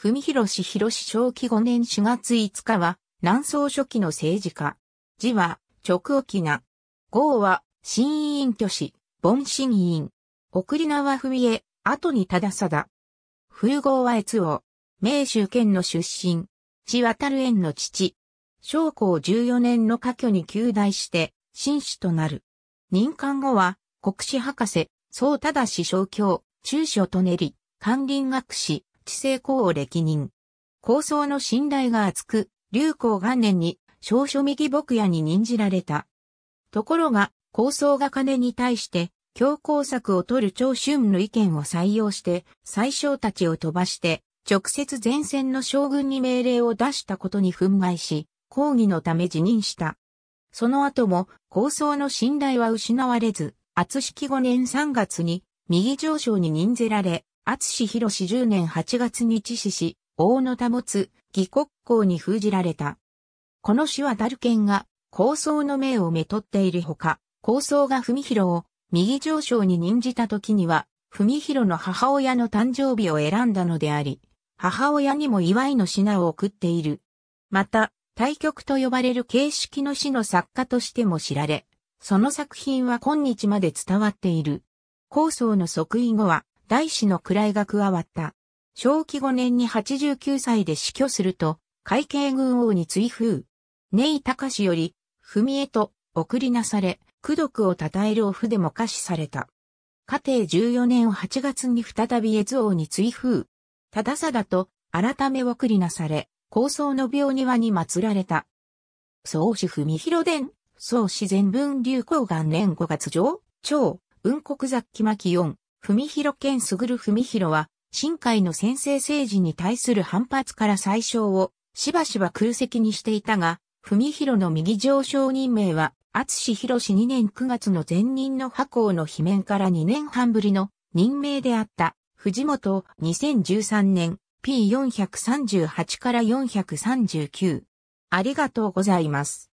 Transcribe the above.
文博氏弘正紀5年4月5日は、南宋初期の政治家。字は、直翁名。号は、親院居士、凡親院。送り名は文江、後に忠貞。風号は越王。明州県の出身。父渡る円の父。正弘14年の科挙に及第して、進士となる。任官後は、国史博士、宋忠正教、中書と練り、翰林学士、知政公を歴任。高僧の信頼が厚く、隆興元年に、尚書右牧野に任じられた。ところが、高僧が金に対して、強硬策を取る長春の意見を採用して、宰相たちを飛ばして、直接前線の将軍に命令を出したことに憤慨し、抗議のため辞任した。その後も、高僧の信頼は失われず、淳紀5年3月に、右丞相に任ぜられ、淳弘10年8月に致死し、王の保つ魏国公に封じられた。この死はダルケンが高僧の命をめとっているほか、高僧が文博を右丞相に任じた時には、文博の母親の誕生日を選んだのであり、母親にも祝いの品を贈っている。また、大曲と呼ばれる形式の詩の作家としても知られ、その作品は今日まで伝わっている。高僧の即位後は、大師の位が加わった。正紀5年に89歳で死去すると、海警軍王に追封。根井隆より、文江と送りなされ、功徳を称えるお筆も下賜された。嘉定14年8月に再び越王に追封。忠貞と改め送りなされ、高僧の廟庭に祀られた。宗師文博伝、宗師全文隆興元年5月上、長、雲国雑記巻4。文博兼卓文博は、新海の専制政治に対する反発から宰相をしばしば空席にしていたが、文博の右丞相任命は、淳弘2年9月の前任の破功の罷免から2年半ぶりの任命であった、藤本2013年 P438 から439。ありがとうございます。